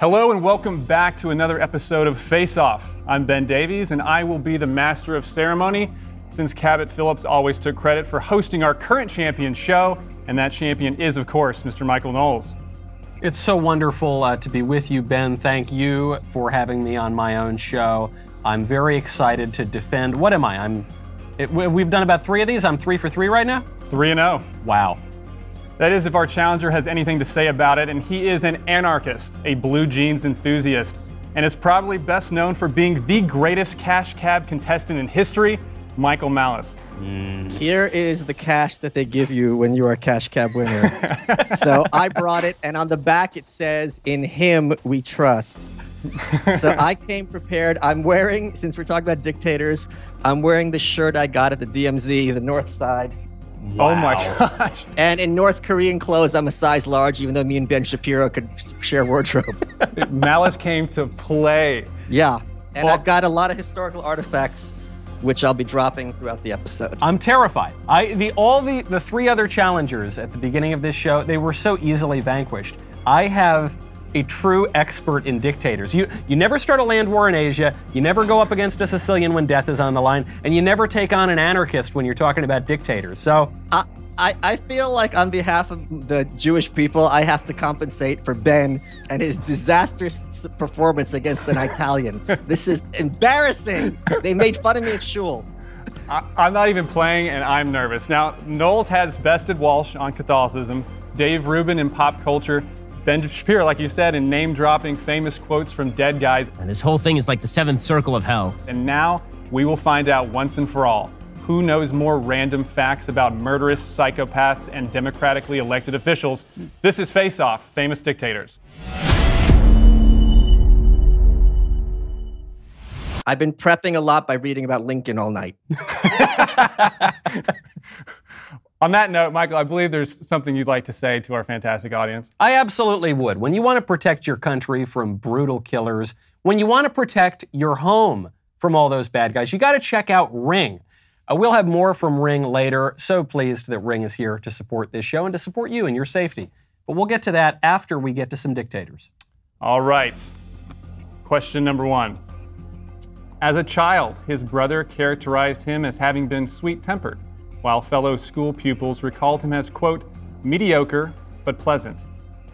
Hello and welcome back to another episode of Face Off. I'm Ben Davies and I will be the master of ceremony since Cabot Phillips always took credit for hosting our current champion show, and that champion is, of course, Mr. Michael Knowles. It's so wonderful to be with you, Ben. Thank you for having me on my own show. I'm very excited to defend. What am I? We've done about 3 of these. I'm 3 for 3 right now? 3-0. Wow. That is if our challenger has anything to say about it, and he is an anarchist, a blue jeans enthusiast, and is probably best known for being the greatest cash cab contestant in history, Michael Malice. Here is the cash that they give you when you are a cash cab winner. So I brought it, and on the back it says, "In him we trust." So I came prepared. I'm wearing, since we're talking about dictators, I'm wearing the shirt I got at the DMZ, the North Side. Wow. Oh my gosh. And in North Korean clothes, I'm a size large, even though me and Ben Shapiro could share wardrobe. Malice came to play. Yeah. And I've got a lot of historical artifacts, which I'll be dropping throughout the episode. I'm terrified. All the 3 other challengers at the beginning of this show, they were so easily vanquished. I have a true expert in dictators. You never start a land war in Asia, you never go up against a Sicilian when death is on the line, and you never take on an anarchist when you're talking about dictators, so. I feel like on behalf of the Jewish people, I have to compensate for Ben and his disastrous performance against an Italian. This is embarrassing. They made fun of me at shul. I'm not even playing and I'm nervous. Now, Knowles has bested Walsh on Catholicism, Dave Rubin in pop culture, Ben Shapiro, like you said, in name-dropping famous quotes from dead guys. And this whole thing is like the 7th circle of hell. And now we will find out once and for all who knows more random facts about murderous psychopaths and democratically elected officials. This is Face Off, Famous Dictators. I've been prepping a lot by reading about Lincoln all night. On that note, Michael, I believe there's something you'd like to say to our fantastic audience. I absolutely would. When you want to protect your country from brutal killers, when you want to protect your home from all those bad guys, you got to check out Ring. We'll have more from Ring later. So pleased that Ring is here to support this show and to support you and your safety. But we'll get to that after we get to some dictators. All right. Question number 1. As a child, his brother characterized him as having been sweet-tempered, while fellow school pupils recalled him as, quote, mediocre but pleasant.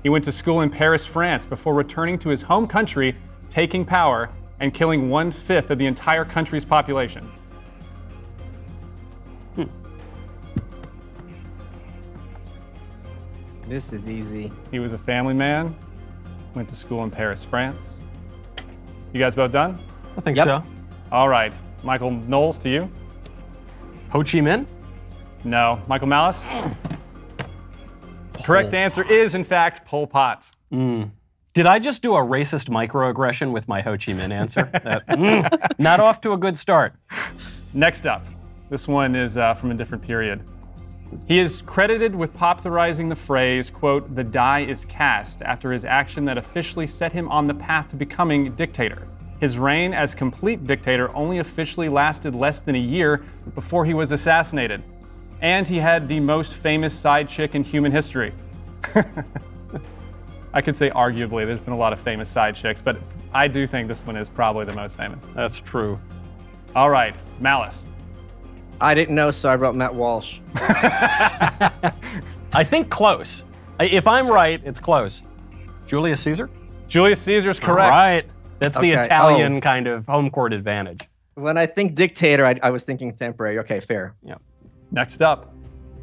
He went to school in Paris, France, before returning to his home country, taking power and killing 1/5 of the entire country's population. This is easy. He was a family man, went to school in Paris, France. You guys both done? I think so. All right, Michael Knowles, to you. Ho Chi Minh? No. Michael Malice? Correct answer is, in fact, Pol Pot. Did I just do a racist microaggression with my Ho Chi Minh answer? Not off to a good start. Next up, this one is from a different period. He is credited with popularizing the phrase, quote, the die is cast, after his action that officially set him on the path to becoming dictator. His reign as complete dictator only officially lasted less than a year before he was assassinated. And he had the most famous side chick in human history. I could say arguably there's been a lot of famous side chicks, but I do think this one is probably the most famous. That's true. All right, Malice. I didn't know, so I wrote Matt Walsh. I think close. If I'm right, it's close. Julius Caesar? Julius Caesar's correct. All right. That's okay. The Italian kind of home court advantage. When I think dictator, I was thinking temporary. Okay, fair. Yeah. Next up,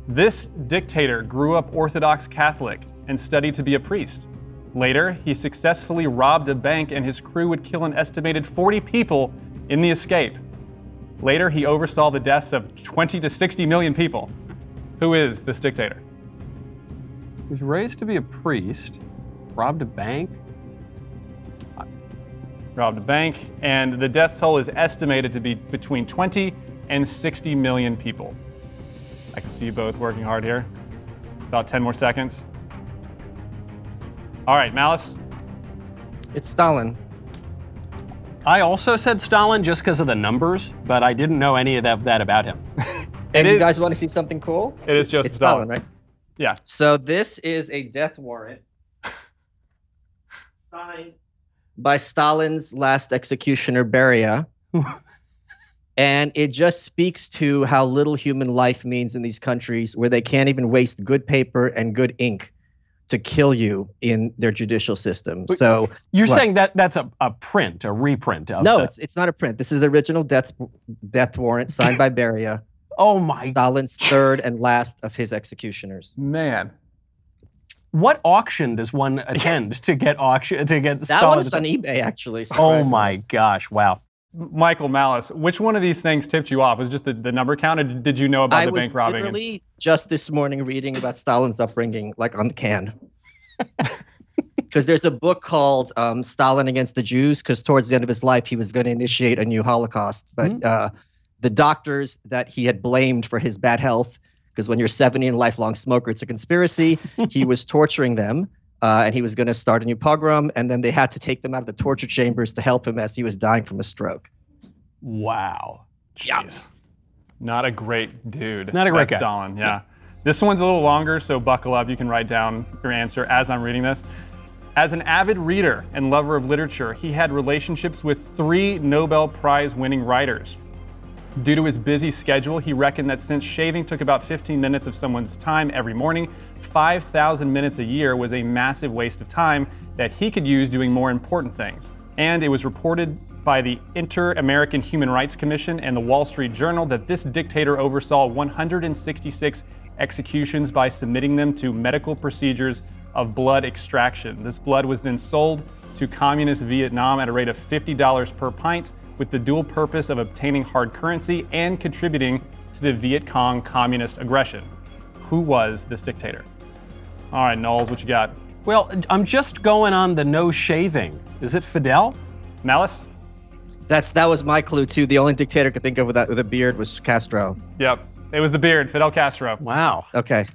this dictator grew up Orthodox Catholic and studied to be a priest. Later, he successfully robbed a bank and his crew would kill an estimated 40 people in the escape. Later, he oversaw the deaths of 20 to 60 million people. Who is this dictator? He was raised to be a priest, robbed a bank. Robbed a bank, and the death toll is estimated to be between 20 and 60 million people. I can see you both working hard here. About 10 more seconds. All right, Malice. It's Stalin. I also said Stalin just because of the numbers, but I didn't know any of that about him. And you guys want to see something cool? It is just Stalin, right? Yeah. So this is a death warrant signed by Stalin's last executioner, Beria. And it just speaks to how little human life means in these countries where they can't even waste good paper and good ink to kill you in their judicial system. So you're saying that that's a reprint of No, it's not a print. This is the original death warrant signed by Beria. Oh my. Stalin's third and last of his executioners. Man. What auction does one attend to get That Stalin's one's on eBay actually. Oh my gosh, wow. Michael Malice, which one of these things tipped you off? Was it just the number count, or did you know about the bank robbing? I was literally just this morning reading about Stalin's upbringing, like on the can. Because there's a book called Stalin Against the Jews, because towards the end of his life, he was going to initiate a new Holocaust. But the doctors that he had blamed for his bad health, because when you're 70 and a lifelong smoker, it's a conspiracy, he was torturing them. And he was going to start a new pogrom, and then they had to take them out of the torture chambers to help him as he was dying from a stroke. Wow. Jeez. Yeah. Not a great dude. Not a great guy. Stalin, yeah. This one's a little longer, so buckle up. You can write down your answer as I'm reading this. As an avid reader and lover of literature, he had relationships with 3 Nobel Prize-winning writers. Due to his busy schedule, he reckoned that since shaving took about 15 minutes of someone's time every morning, 5,000 minutes a year was a massive waste of time that he could use doing more important things. And it was reported by the Inter-American Human Rights Commission and the Wall Street Journal that this dictator oversaw 166 executions by submitting them to medical procedures of blood extraction. This blood was then sold to communist Vietnam at a rate of $50 per pint, with the dual purpose of obtaining hard currency and contributing to the Viet Cong communist aggression. Who was this dictator? All right, Knowles, what you got? Well, I'm just going on the no shaving. Is it Fidel? Malice? That was my clue too. The only dictator I could think of with a beard was Castro. Yep, it was the beard, Fidel Castro. Wow. Okay.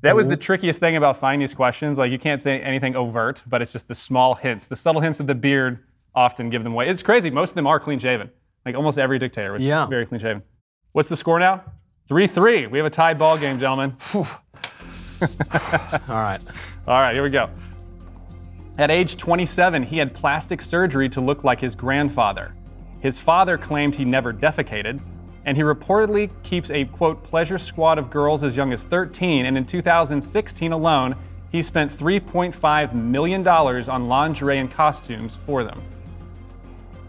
That was the trickiest thing about finding these questions. Like, you can't say anything overt, but it's just the small hints, the subtle hints of the beard often give them away. It's crazy. Most of them are clean-shaven. Like, almost every dictator was very clean-shaven. What's the score now? 3-3. We have a tied ball game, gentlemen. All right. All right, here we go. At age 27, he had plastic surgery to look like his grandfather. His father claimed he never defecated, and he reportedly keeps a, quote, pleasure squad of girls as young as 13, and in 2016 alone, he spent $3.5 million on lingerie and costumes for them.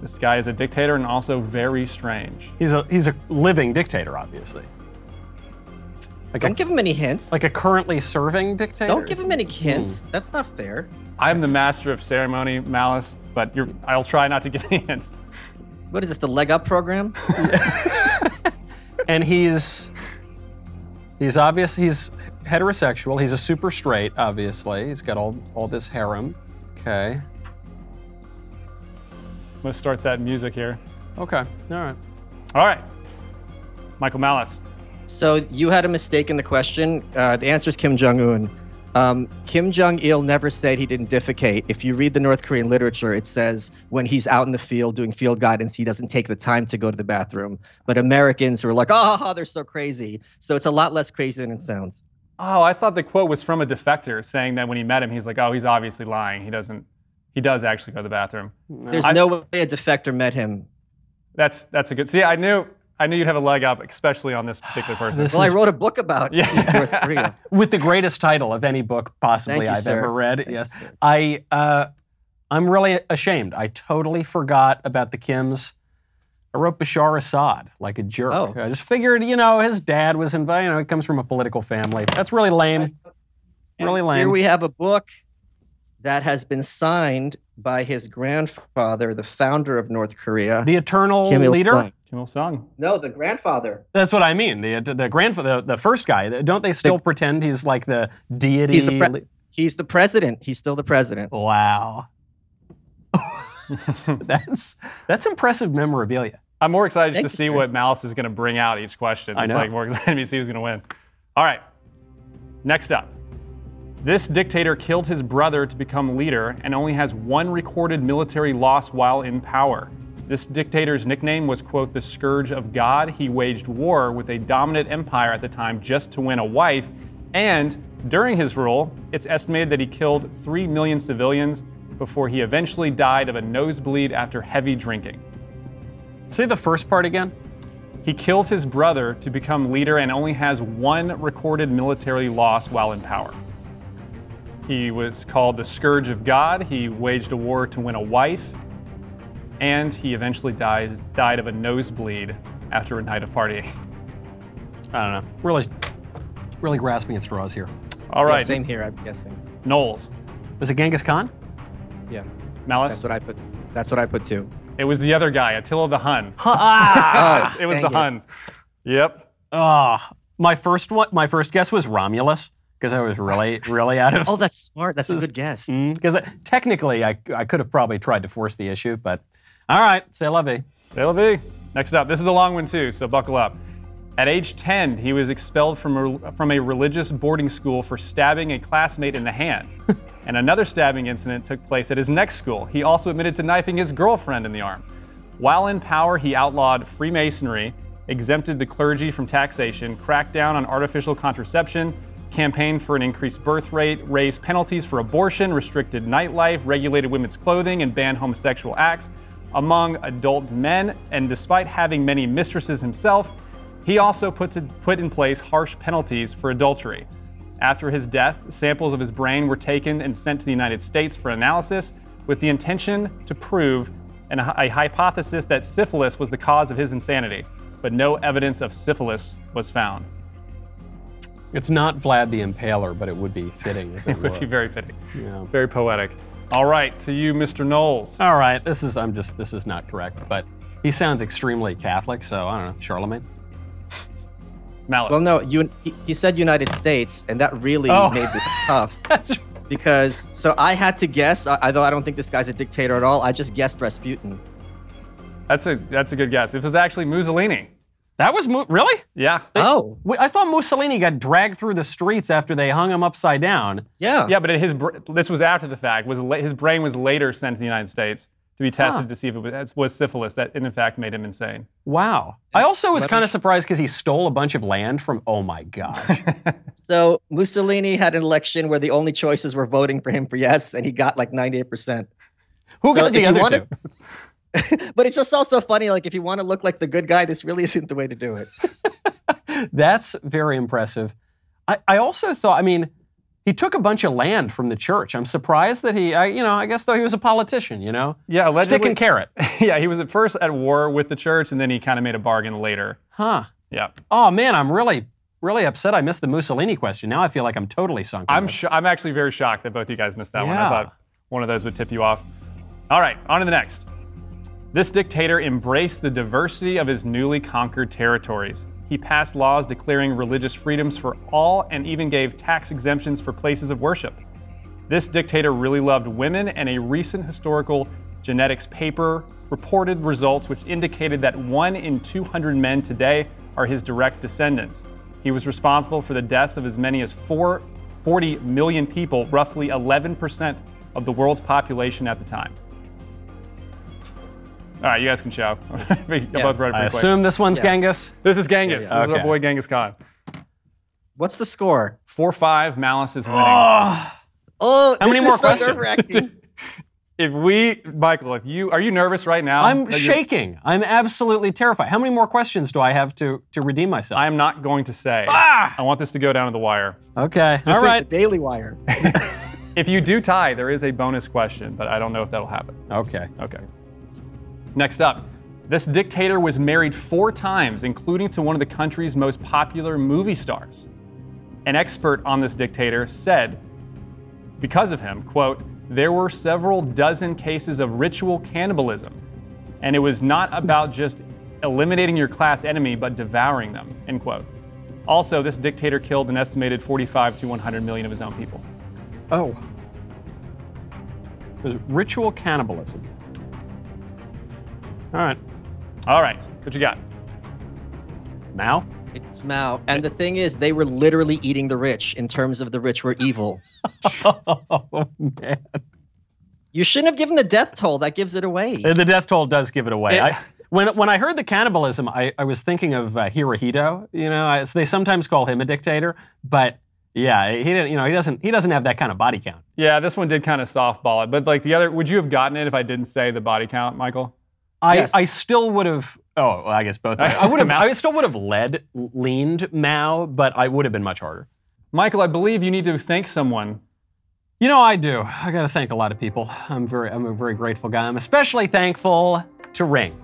This guy is a dictator and also very strange. He's a living dictator, obviously. Like Don't give him any hints. Like a currently serving dictator? Don't give him any hints. That's not fair. I'm the master of ceremony, Malice, but I'll try not to give any hints. What is this, the Leg Up program? And he's obvious, he's heterosexual. He's a super straight, obviously. He's got all this harem. Okay. I'm gonna start that music here. Okay, all right. All right, Michael Malice. So you had a mistake in the question. The answer is Kim Jong-un. Kim Jong-il never said he didn't defecate. If you read the North Korean literature, it says when he's out in the field doing field guidance, he doesn't take the time to go to the bathroom. But Americans who are like, oh, they're so crazy. So it's a lot less crazy than it sounds. Oh, I thought the quote was from a defector saying that when he met him, he's like, oh, he's obviously lying. He does actually go to the bathroom. There's no way a defector met him. That's a good. See, I knew you'd have a leg up, especially on this particular person. Well, I wrote a book about North Korea. With the greatest title of any book possibly I've ever read. Yes, I'm really ashamed. I totally forgot about the Kims. I wrote Bashar Assad like a jerk. Oh. I just figured, you know, his dad was invited. You know, he comes from a political family. That's really lame. Really lame. Here we have a book that has been signed by his grandfather, the founder of North Korea. The eternal leader? Kim Il-sung. No, the grandfather. That's what I mean. The grandfather, the first guy. Don't they still pretend he's like the deity? He's the president. He's still the president. Wow. That's impressive memorabilia. I'm more excited just to see what Malice is going to bring out each question. It's like more excited to see who's going to win. All right. Next up. This dictator killed his brother to become leader and only has one recorded military loss while in power. This dictator's nickname was, quote, the Scourge of God. He waged war with a dominant empire at the time just to win a wife. And during his rule, it's estimated that he killed 3 million civilians before he eventually died of a nosebleed after heavy drinking. Say the first part again. He killed his brother to become leader and only has one recorded military loss while in power. He was called the Scourge of God. He waged a war to win a wife, and he eventually died of a nosebleed after a night of partying. I don't know. Really grasping at straws here. All right. Yeah, same here, I'm guessing. Knowles. Was it Genghis Khan? Yeah. Malice? That's what I put. That's what I put too. It was the other guy, Attila the Hun. Ah, it was the Hun. Yep. My first guess was Romulus, because I was really out of. Oh, that's smart. That's a good guess. Because technically, I could have probably tried to force the issue, but all right, c'est la vie. C'est la vie. Next up, this is a long one too, so buckle up. At age 10, he was expelled from a religious boarding school for stabbing a classmate in the hand. And another stabbing incident took place at his next school. He also admitted to knifing his girlfriend in the arm. While in power, he outlawed Freemasonry, exempted the clergy from taxation, cracked down on artificial contraception, campaigned for an increased birth rate, raised penalties for abortion, restricted nightlife, regulated women's clothing, and banned homosexual acts among adult men. And despite having many mistresses himself, he also put in place harsh penalties for adultery. After his death, samples of his brain were taken and sent to the United States for analysis with the intention to prove a hypothesis that syphilis was the cause of his insanity, but no evidence of syphilis was found. It's not Vlad the Impaler, but it would be fitting. It would be very fitting. Yeah. Very poetic. All right, to you, Mr. Knowles. All right, this is not correct, but he sounds extremely Catholic, so I don't know, Charlemagne? Malice. Well, no, he said United States, and that really made this tough. Because, so I had to guess, although I don't think this guy's a dictator at all, I just guessed Rasputin. That's a good guess. It was actually Mussolini. That was, really? Yeah. I thought Mussolini got dragged through the streets after they hung him upside down. Yeah. Yeah, but this was after the fact. His brain was later sent to the United States to be tested to see if it was syphilis that in fact made him insane. Wow. I also was kind of surprised because he stole a bunch of land from, oh my gosh. So Mussolini had an election where the only choices were voting for him for yes, and he got like 98%. Who got the other two? But it's just also funny, like if you want to look like the good guy, this really isn't the way to do it. That's very impressive. I also thought, I mean, he took a bunch of land from the church. I'm surprised that I guess though he was a politician, you know? Yeah, allegedly. Stick and carrot. Yeah, he was at first at war with the church and then he kind of made a bargain later. Huh. Yeah. Oh man, I'm really upset I missed the Mussolini question. Now I feel like I'm totally sunk. I'm actually very shocked that both you guys missed that one. I thought one of those would tip you off. All right, on to the next. This dictator embraced the diversity of his newly conquered territories. He passed laws declaring religious freedoms for all and even gave tax exemptions for places of worship. This dictator really loved women, and a recent historical genetics paper reported results which indicated that 1 in 200 men today are his direct descendants. He was responsible for the deaths of as many as 40 million people, roughly 11% of the world's population at the time. All right, you guys can show. I assume this one's Genghis. This is Genghis. Yeah. This is our boy Genghis Khan. What's the score? 4-5. Malice is winning. Oh, how many more questions? Michael, are you nervous right now? I'm shaking. I'm absolutely terrified. How many more questions do I have to redeem myself? I am not going to say. I want this to go down to the wire. Okay. All right. The Daily Wire. If you do tie, there is a bonus question, but I don't know if that'll happen. Okay. Okay. Next up, this dictator was married 4 times, including to one of the country's most popular movie stars. An expert on this dictator said, because of him, quote, there were several dozen cases of ritual cannibalism, and it was not about just eliminating your class enemy, but devouring them, end quote. Also, this dictator killed an estimated 45 to 100 million of his own people. Oh. It was ritual cannibalism. All right. All right. What you got? Mao? It's Mao. And the thing is, they were literally eating the rich in terms of the rich were evil. Oh, man. You shouldn't have given the death toll. That gives it away. The death toll does give it away. When I heard the cannibalism, I was thinking of Hirohito. You know, they sometimes call him a dictator, but Yeah, he didn't. You know, he doesn't have that kind of body count. Yeah, this one did kind of softball it, but like the other, would you have gotten it if I didn't say the body count, Michael? Yes. I still would have. Oh, well, I guess both. I would have. I still would have leaned Mao, but I would have been much harder. Michael, I believe you need to thank someone. You know, I do. I got to thank a lot of people. I'm a very grateful guy. I'm especially thankful to Ring.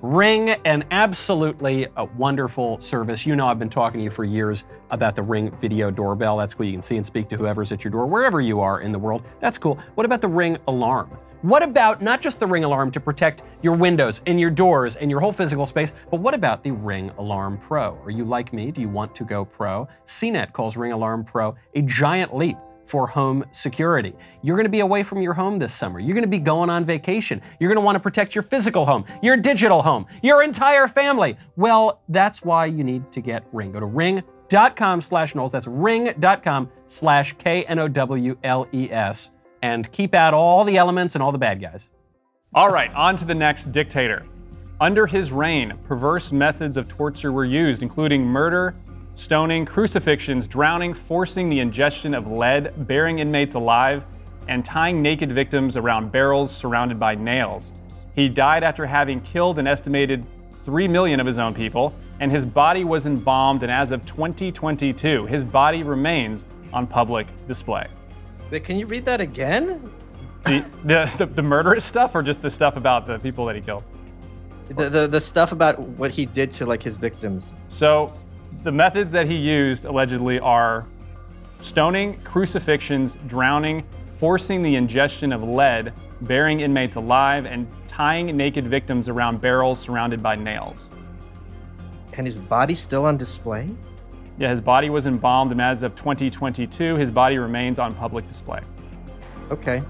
Ring, an absolutely wonderful service. You know, I've been talking to you for years about the Ring video doorbell. That's cool. You can see and speak to whoever's at your door, wherever you are in the world. That's cool. What about the Ring alarm? What about not just the Ring alarm to protect your windows and your doors and your whole physical space, but what about the Ring Alarm Pro? Are you like me? Do you want to go pro? CNET calls Ring Alarm Pro a giant leap for home security. You're gonna be away from your home this summer. You're gonna be going on vacation. You're gonna wanna protect your physical home, your digital home, your entire family. Well, that's why you need to get Ring. Go to ring.com/Knowles. That's ring.com/KNOWLES. And keep out all the elements and all the bad guys. All right, on to the next dictator. Under his reign, perverse methods of torture were used, including murder, stoning, crucifixions, drowning, forcing the ingestion of lead, burying inmates alive, and tying naked victims around barrels surrounded by nails. He died after having killed an estimated 3 million of his own people, and his body was embalmed, and as of 2022, his body remains on public display. But can you read that again? The murderous stuff, or just the stuff about the people that he killed? The stuff about what he did to like his victims. So, the methods that he used, allegedly, are stoning, crucifixions, drowning, forcing the ingestion of lead, burying inmates alive, and tying naked victims around barrels surrounded by nails. And his body's still on display? Yeah, his body was embalmed, and as of 2022, his body remains on public display. Okay.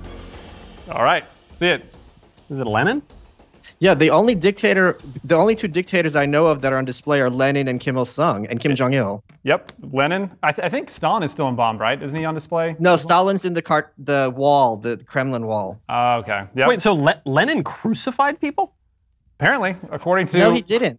All right, see it. Is it Lenin? Yeah, the only two dictators I know of that are on display are Lenin and Kim Il-sung and Kim Jong-il. Yep, Lenin. I think Stalin is still embalmed, right? Isn't he on display? No, Stalin's in the wall, the Kremlin wall. Oh, okay. Yep. Wait, so Lenin crucified people? Apparently, according to... No, he didn't.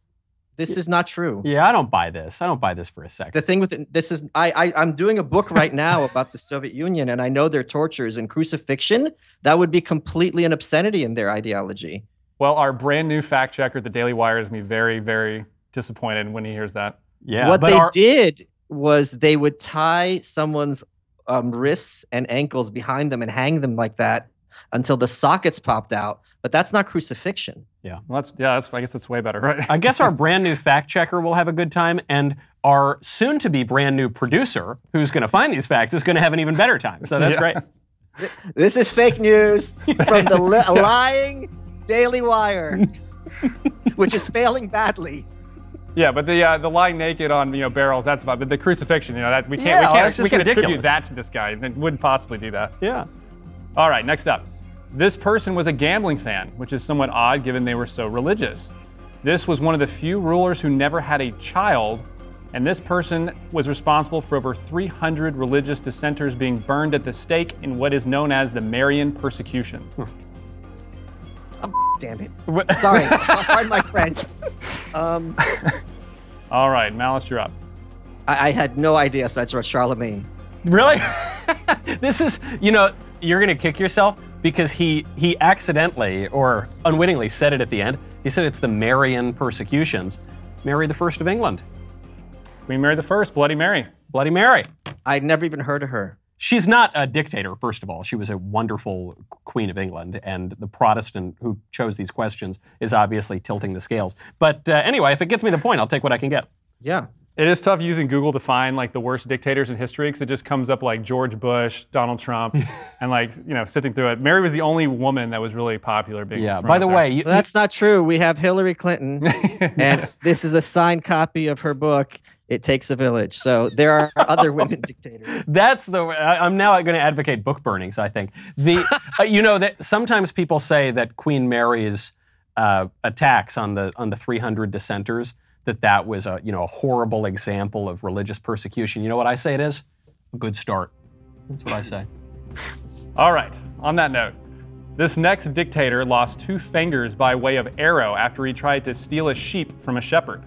This is not true. Yeah, I don't buy this. I don't buy this for a second. The thing with it, this is, I'm doing a book right now about the Soviet Union, and I know their tortures and crucifixion. That would be completely an obscenity in their ideology. Well, our brand new fact checker, The Daily Wire, is going to be very, very disappointed when he hears that. Yeah. What they did was they would tie someone's wrists and ankles behind them and hang them like that until the sockets popped out. But that's not crucifixion. Yeah. Well, I guess that's way better, right? I guess our brand new fact checker will have a good time, and our soon-to-be brand new producer, who's going to find these facts, is going to have an even better time. So that's great. This is fake news from the lying Daily Wire, which is failing badly. Yeah, but the lying naked on barrels, that's fine. But the crucifixion, that we can't attribute that to this guy. It wouldn't possibly do that. Yeah. All right, next up. This person was a gambling fan, which is somewhat odd given they were so religious. This was one of the few rulers who never had a child, and this person was responsible for over 300 religious dissenters being burned at the stake in what is known as the Marian persecution. Oh, damn it. Sorry, pardon my French. All right, Malice, you're up. I had no idea, so I just wrote Charlemagne. Really? This is, you're going to kick yourself because he accidentally or unwittingly said it at the end. He said it's the Marian persecutions. Mary I of England. Queen Mary I, Bloody Mary. Bloody Mary. I'd never even heard of her. She's not a dictator, first of all. She was a wonderful Queen of England, and the Protestant who chose these questions is obviously tilting the scales. But anyway, if it gets me the point, I'll take what I can get. Yeah. It is tough using Google to find like the worst dictators in history because it just comes up like George Bush, Donald Trump, and like, sifting through it. Mary was the only woman that was really popular. Yeah, by the way. Well, that's not true. We have Hillary Clinton, and this is a signed copy of her book, It Takes a Village. So there are other women dictators. That's the way. I'm now going to advocate book burnings, I think. That sometimes people say that Queen Mary's attacks on the 300 dissenters, that was a horrible example of religious persecution. You know what I say it is? A good start. That's what I say. All right, on that note, this next dictator lost 2 fingers by way of arrow after he tried to steal a sheep from a shepherd.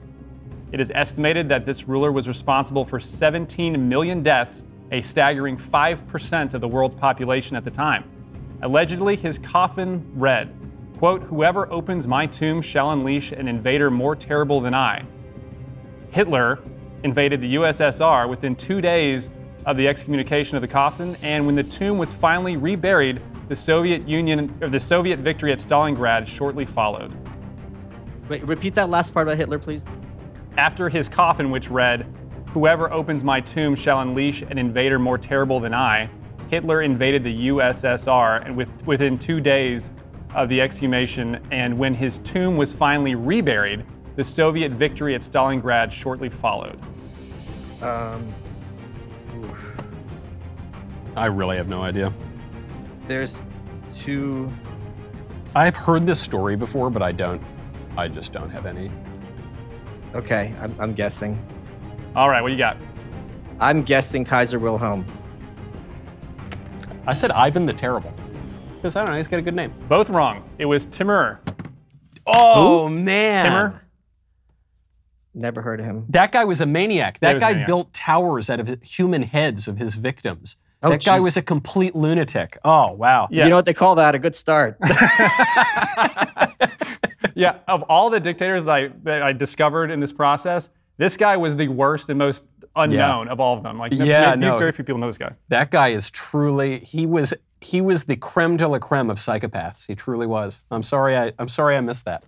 It is estimated that this ruler was responsible for 17 million deaths, a staggering 5% of the world's population at the time. Allegedly, his coffin read, quote, "Whoever opens my tomb shall unleash an invader more terrible than I." Hitler invaded the USSR within 2 days of the excommunication of the coffin, and when the tomb was finally reburied, the Soviet victory at Stalingrad shortly followed. Wait, repeat that last part about Hitler, please. After his coffin, which read, "Whoever opens my tomb shall unleash an invader more terrible than I," Hitler invaded the USSR and within 2 days of the exhumation, and when his tomb was finally reburied, the Soviet victory at Stalingrad shortly followed. I really have no idea. There's two... I've heard this story before, but I just don't have any. Okay, I'm guessing. All right, what you got? I'm guessing Kaiser Wilhelm. I said Ivan the Terrible. Because, I don't know, he's got a good name. Both wrong. It was Timur. Oh, man. Timur? Never heard of him. That guy was a maniac. That guy built towers out of human heads of his victims. Oh, that guy was a complete lunatic. Oh, wow. Yeah. You know what they call that? A good start. Yeah, of all the dictators that I discovered in this process, this guy was the worst and most unknown of all of them. Like, very few people know this guy. That guy is truly, he was the creme de la creme of psychopaths. He truly was. I'm sorry I missed that.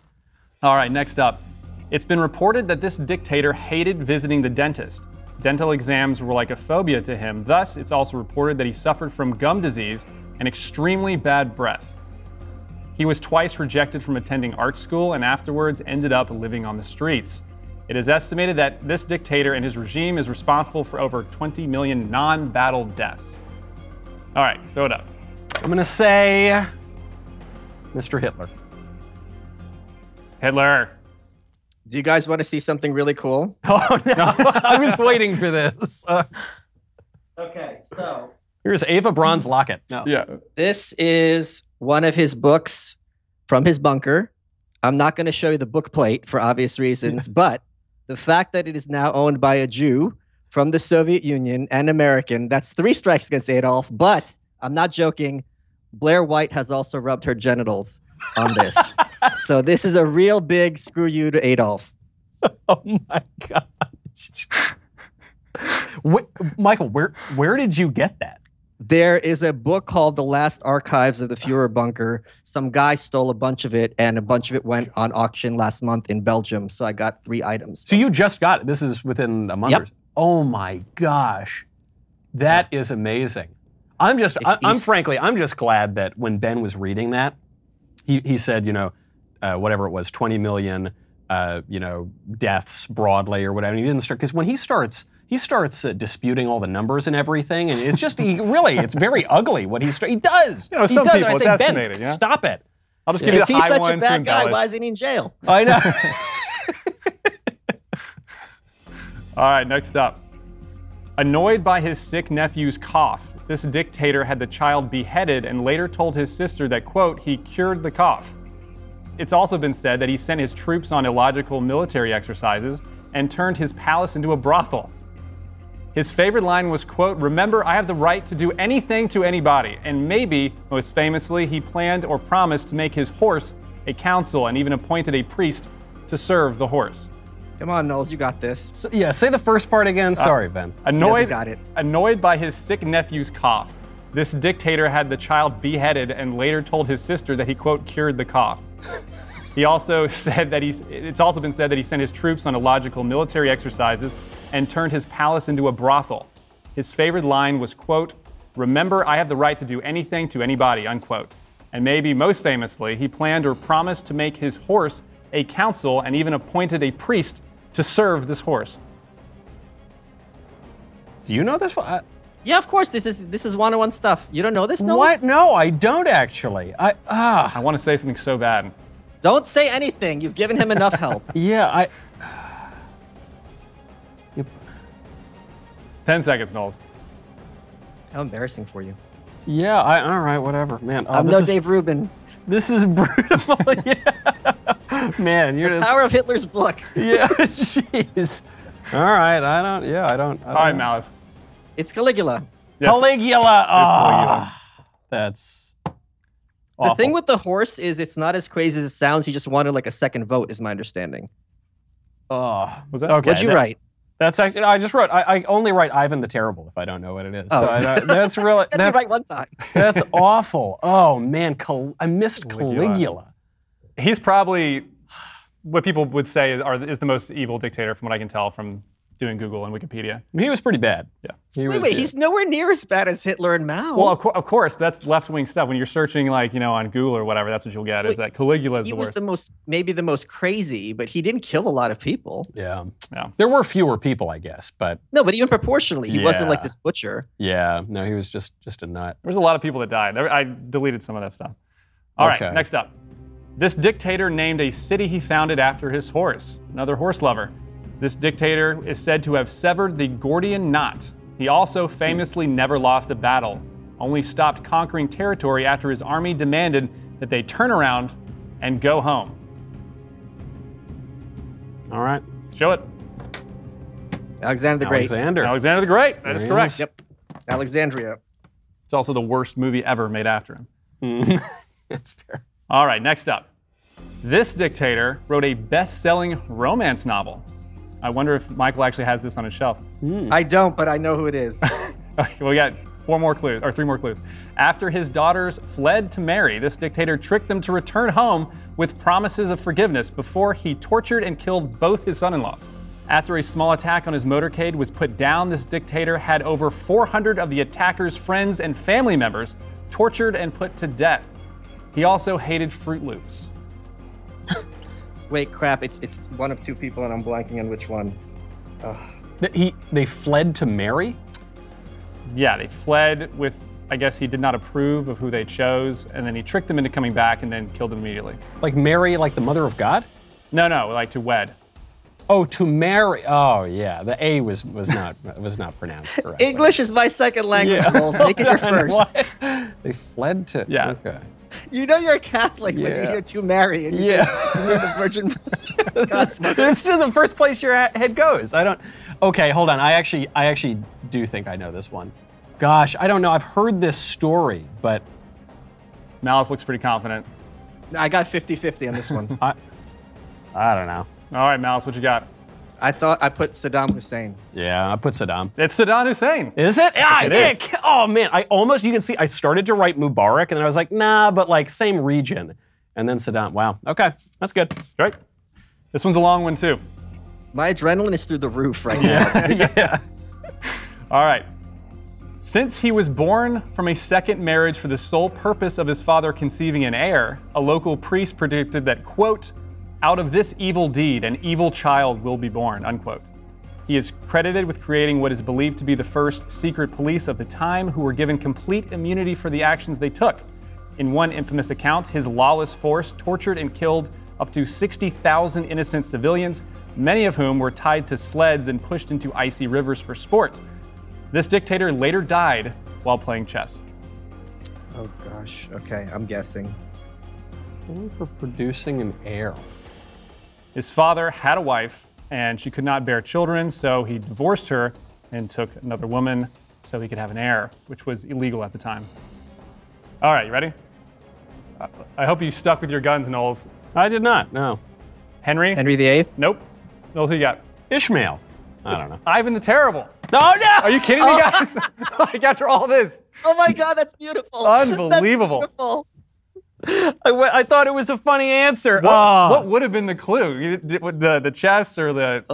All right, next up. It's been reported that this dictator hated visiting the dentist. Dental exams were like a phobia to him. Thus, it's also reported that he suffered from gum disease and extremely bad breath. He was twice rejected from attending art school and afterwards ended up living on the streets. It is estimated that this dictator and his regime is responsible for over 20 million non-battle deaths. All right, throw it up. I'm gonna say Mr. Hitler. Hitler. Do you guys want to see something really cool? Oh, no. I was waiting for this. Okay, so. Here's Eva Braun's locket. No. Yeah. This is one of his books from his bunker. I'm not going to show you the book plate for obvious reasons, but the fact that it is now owned by a Jew from the Soviet Union and American, that's 3 strikes against Adolf, but I'm not joking. Blair White has also rubbed her genitals on this. So this is a real big screw you to Adolf. Oh my gosh. What, Michael, where did you get that? There is a book called The Last Archives of the Fuhrer Bunker. Some guy stole a bunch of it, and a bunch of it went on auction last month in Belgium. So I got 3 items. So you just got it. This is within a month. Yep. Oh my gosh. That is amazing. I'm frankly just glad that when Ben was reading that, he said, you know, whatever it was, 20 million, you know, deaths broadly or whatever. And he didn't start, because when he starts disputing all the numbers and everything, and it's just, it's very ugly what he does. You know, some people, it's estimated, Ben, yeah? Stop it. I'll just give you the high ones to embellish. If he's such a bad guy, why isn't he in jail? I know. All right, next up. Annoyed by his sick nephew's cough, this dictator had the child beheaded and later told his sister that, quote, he cured the cough. It's also been said that he sent his troops on illogical military exercises and turned his palace into a brothel. His favorite line was, quote, "Remember, I have the right to do anything to anybody." And maybe, most famously, he planned or promised to make his horse a council and even appointed a priest to serve the horse. Come on, Knowles, you got this. So, yeah, say the first part again. Sorry, Ben. Annoyed by his sick nephew's cough, this dictator had the child beheaded and later told his sister that he, quote, cured the cough. He also said that it's also been said that he sent his troops on illogical military exercises and turned his palace into a brothel. His favorite line was, quote, "Remember, I have the right to do anything to anybody," unquote. And maybe most famously, he planned or promised to make his horse a council and even appointed a priest to serve this horse. Do you know this one? Yeah, of course. This is 101 stuff. You don't know this? No. What? No, I don't actually. I want to say something so bad. Don't say anything. You've given him enough help. Yeah, 10 seconds, Knowles. How embarrassing for you. Yeah, all right, whatever, man. I'm no Dave Rubin. This is brutal. Yeah. Man, you're the power of Hitler's book. Yeah, jeez. All right, I don't know. All right, Malice. It's Caligula. Yes. Caligula. Oh, that's awful. The thing with the horse is it's not as crazy as it sounds. He just wanted like a second vote, is my understanding. Oh, was that okay? What'd you write? That's actually I just wrote. I only write Ivan the Terrible if I don't know what it is. Oh. So that's really that's right one time. That's awful. Oh man, I missed Caligula. He's probably what people would say is the most evil dictator, from what I can tell from doing Google and Wikipedia. He was pretty bad. Yeah. Wait, he's nowhere near as bad as Hitler and Mao. Well, of course, but that's left-wing stuff. When you're searching, like, you know, on Google or whatever, that's what you'll get, is that Caligula is the worst. He was maybe the most crazy, but he didn't kill a lot of people. Yeah. Yeah. There were fewer people, I guess, but... No, but even proportionally, he wasn't like this butcher. Yeah. No, he was just a nut. There was a lot of people that died. I deleted some of that stuff. All right, next up. This dictator named a city he founded after his horse. Another horse lover. This dictator is said to have severed the Gordian knot. He also famously never lost a battle, only stopped conquering territory after his army demanded that they turn around and go home. All right. Show it. Alexander the Great. Alexander the Great. That is correct. Yep. Alexandria. It's also the worst movie ever made after him. That's fair. All right, next up. This dictator wrote a best-selling romance novel. I wonder if Michael actually has this on his shelf. I don't, but I know who it is. Okay, well, we got three more clues. After his daughters fled to marry, this dictator tricked them to return home with promises of forgiveness before he tortured and killed both his son-in-laws. After a small attack on his motorcade was put down, this dictator had over 400 of the attacker's friends and family members tortured and put to death. He also hated Fruit Loops. Wait, crap, it's one of two people and I'm blanking on which one. Ugh. They fled to marry? Yeah, they fled with, I guess he did not approve of who they chose, and then he tricked them into coming back and then killed them immediately. Like Mary, like the mother of God? No, like to wed. Oh, to marry. Oh, yeah. The A was not pronounced correctly. English is my second language, Knowles. Make it your first. What? They fled to. Yeah. Okay. You know you're a Catholic when you hear to marry and you're the Virgin Godmother. This is the first place your head goes. I don't. Okay, hold on. I actually do think I know this one. Gosh, I don't know. I've heard this story, but Malice looks pretty confident. I got 50-50 on this one. I don't know. All right, Malice, what you got? I thought I put Saddam Hussein. Yeah, I put Saddam. It's Saddam Hussein. Is it? Yeah, it is. Oh, man. I almost, you can see, I started to write Mubarak, and then I was like, nah, but like same region. And then Saddam. Wow. Okay. That's good. Great. This one's a long one, too. My adrenaline is through the roof right now. Yeah. All right. Since he was born from a second marriage for the sole purpose of his father conceiving an heir, a local priest predicted that, quote, out of this evil deed, an evil child will be born, unquote. He is credited with creating what is believed to be the first secret police of the time, who were given complete immunity for the actions they took. In one infamous account, his lawless force tortured and killed up to 60,000 innocent civilians, many of whom were tied to sleds and pushed into icy rivers for sport. This dictator later died while playing chess. Oh gosh, okay, I'm guessing. Only for producing an heir. His father had a wife, and she could not bear children, so he divorced her and took another woman so he could have an heir, which was illegal at the time. All right, you ready? I hope you stuck with your guns, Knowles. I did not, no. Henry? Henry VIII? Nope. Knowles, who you got? Ishmael. I don't know. Ivan the Terrible. Oh, no! Are you kidding me, guys? Like, after all this. Oh, my God, that's beautiful. Unbelievable. That's beautiful. I thought it was a funny answer. What would have been the clue? The chess or the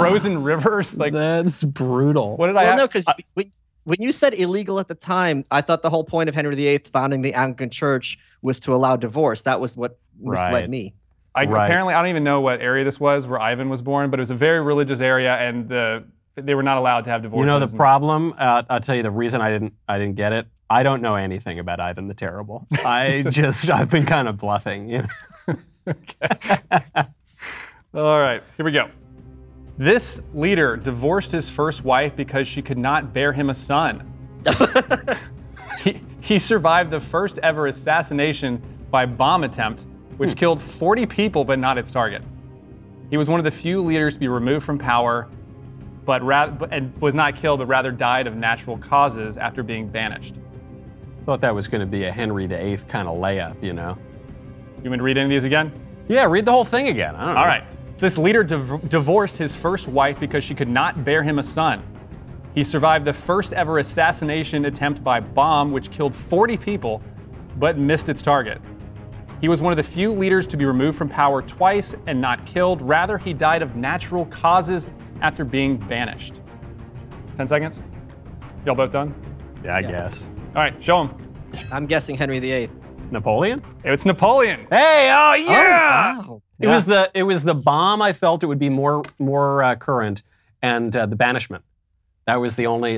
frozen rivers? Like, that's brutal. What did I have? No, because when you said illegal at the time, I thought the whole point of Henry VIII founding the Anglican Church was to allow divorce. That was what misled me. Apparently, I don't even know what area this was where Ivan was born, but it was a very religious area, and they were not allowed to have divorces. You know the problem? I'll tell you the reason I didn't get it. I don't know anything about Ivan the Terrible. I've been kind of bluffing, you know? Okay. All right, here we go. This leader divorced his first wife because she could not bear him a son. He survived the first ever assassination by bomb attempt, which killed 40 people, but not its target. He was one of the few leaders to be removed from power and was not killed, but rather died of natural causes after being banished. Thought that was going to be a Henry VIII kind of layup, you know. You want me to read any of these again? Yeah, read the whole thing again. I don't know. All right. This leader divorced his first wife because she could not bear him a son. He survived the first ever assassination attempt by bomb, which killed 40 people, but missed its target. He was one of the few leaders to be removed from power twice and not killed. Rather, he died of natural causes after being banished. 10 seconds? Y'all both done? Yeah, I guess. All right, show him. I'm guessing Henry VIII. Napoleon? It's Napoleon. Hey, oh yeah! Oh, wow. It was the bomb. I felt it would be more current, and the banishment. That was the only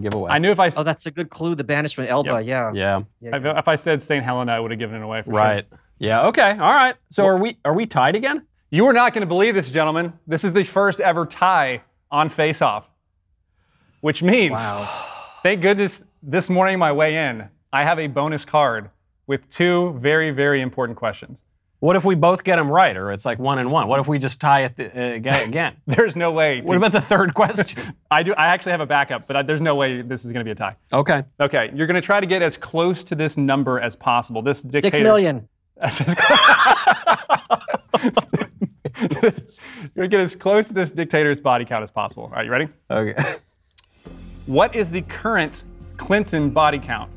giveaway. I knew if I. Oh, that's a good clue. The banishment, Elba. Yep. Yeah. Yeah. If I said St. Helena, I would have given it away. For right. Sure. Yeah. Okay. All right. So well, are we tied again? You are not going to believe this, gentlemen. This is the first ever tie on Face Off, which means, wow. Thank goodness, this morning my way in, I have a bonus card with two very, very important questions. What if we both get them right, or it's like 1 and 1? What if we just tie it again? There's no way. What about the third question? I actually have a backup, but there's no way this is going to be a tie. Okay. Okay. You're going to try to get as close to this number as possible. This dictator. 6 million. You're going to get as close to this dictator's body count as possible. All right. You ready? Okay. What is the current Clinton body count?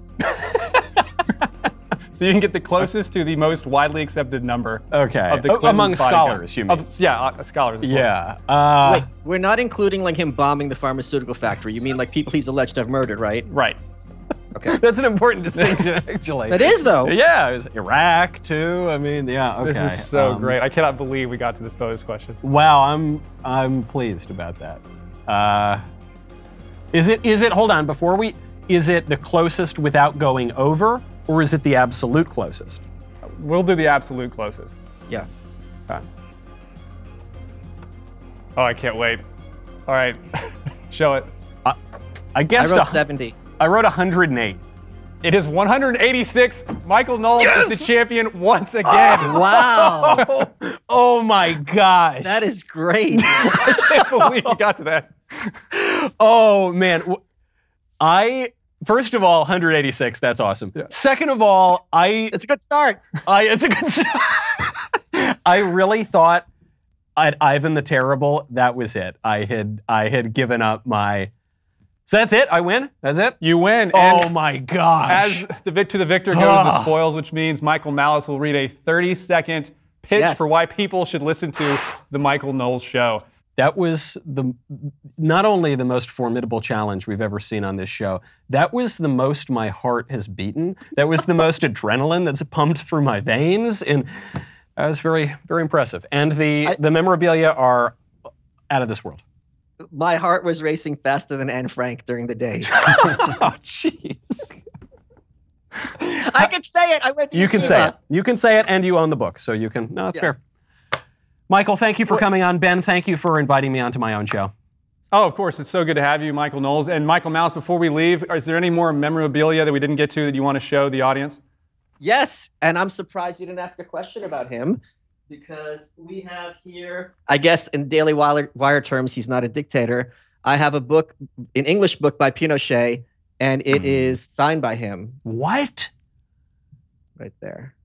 So you can get the closest to the most widely accepted number. Okay. Of the Clinton among scholars, you mean? Scholars. Yeah. Wait, we're not including like him bombing the pharmaceutical factory. You mean like people he's alleged to have murdered, right? Right. Okay. That's an important distinction, actually. It is, though. Yeah. It was Iraq too. I mean, yeah. Okay. This is so great. I cannot believe we got to this bonus question. Wow, I'm pleased about that. Is it? Hold on. Before we, is it the closest without going over? Or is it the absolute closest? We'll do the absolute closest. Yeah. Fine. Oh, I can't wait. All right. Show it. I guessed I wrote 70. I wrote 108. It is 186. Michael Knowles is the champion once again. Oh, wow. Oh, my gosh. That is great. I can't believe you got to that. Oh, man. First of all, 186, that's awesome. Yeah. Second of all, it's a good start. It's a good start. I really thought at Ivan the Terrible, that was it. I had given up my... So that's it? I win? That's it? You win. Oh, and my gosh. As to the victor goes the spoils, which means Michael Malice will read a 30-second pitch for why people should listen to The Michael Knowles Show. That was not only the most formidable challenge we've ever seen on this show, that was the most my heart has beaten. That was the most adrenaline that's pumped through my veins. And that was very, very impressive. And the memorabilia are out of this world. My heart was racing faster than Anne Frank during the day. Oh, jeez. I can say it. I went to you can say it. You can say it, and you own the book. So you can, no, that's fair. Michael, thank you for coming on. Ben, thank you for inviting me onto my own show. Oh, of course. It's so good to have you, Michael Knowles. And Michael Malice, before we leave, is there any more memorabilia that we didn't get to that you want to show the audience? Yes, and I'm surprised you didn't ask a question about him because we have here, I guess in Daily Wire terms, he's not a dictator. I have a book, an English book by Pinochet, and it is signed by him. What? Right there.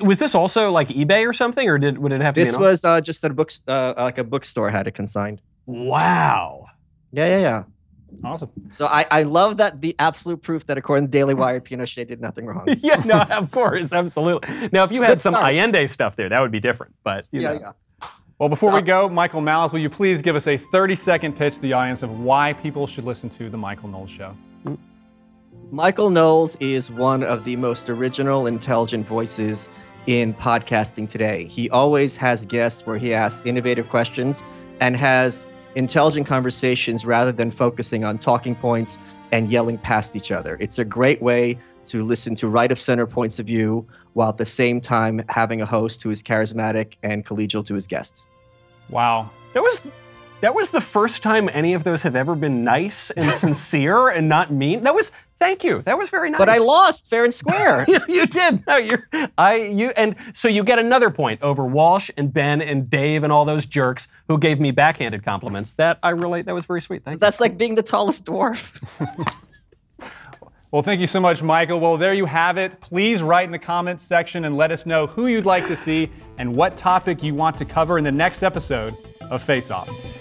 Was this also like eBay or something, or would it have to be? This was just at a bookstore had it consigned. Wow. Yeah. Awesome. So I love that the absolute proof that according to Daily Wire, Pinochet did nothing wrong. Yeah, no, of course, absolutely. Now, if you had some Allende stuff there, that would be different. But you know. Well, before we go, Michael Malice, will you please give us a 30-second pitch to the audience of why people should listen to The Michael Knowles Show? Michael Knowles is one of the most original, intelligent voices in podcasting today. He always has guests where he asks innovative questions and has intelligent conversations rather than focusing on talking points and yelling past each other. It's a great way to listen to right-of-center points of view while at the same time having a host who is charismatic and collegial to his guests. Wow. That was That was the first time any of those have ever been nice and sincere and not mean. That was, thank you. That was very nice. But I lost fair and square. You did. No, you and so you get another point over Walsh and Ben and Dave and all those jerks who gave me backhanded compliments. That I relate. That was very sweet. Thank you. That's like being the tallest dwarf. Well, thank you so much, Michael. Well, there you have it. Please write in the comments section and let us know who you'd like to see and what topic you want to cover in the next episode of Face Off.